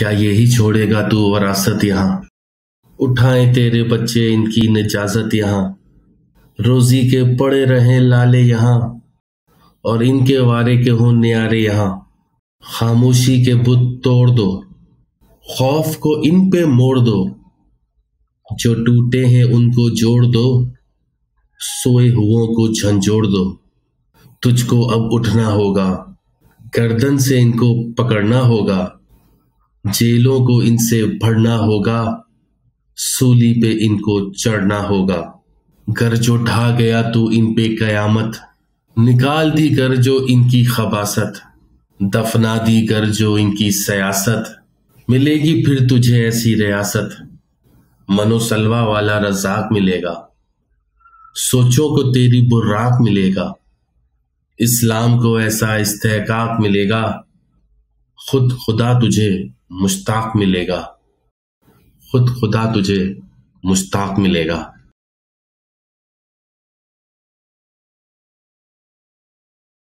क्या यही छोड़ेगा तू वरासत यहाँ? उठाएं तेरे बच्चे इनकी निजाजत यहाँ, रोजी के पड़े रहें लाले यहाँ और इनके वारे के हों न्यारे यहाँ। खामोशी के बुत तोड़ दो, खौफ को इन पे मोड़ दो, जो टूटे हैं उनको जोड़ दो, सोए हुओं को झंझोड़ दो। तुझको अब उठना होगा, गर्दन से इनको पकड़ना होगा, जेलों को इनसे भरना होगा, सूली पे इनको चढ़ना होगा। गर्जो ढा गया तू इन पे कयामत, निकाल दी गर्जो इनकी खबासत, दफना दी गर्जो इनकी सियासत, मिलेगी फिर तुझे ऐसी रियासत, मनोसलवा वाला रज़ाक मिलेगा, सोचों को तेरी बुर्राक मिलेगा, इस्लाम को ऐसा इस्तेहकाक मिलेगा, खुद खुदा तुझे मुश्ताक मिलेगा, खुद खुदा तुझे मुश्ताक मिलेगा।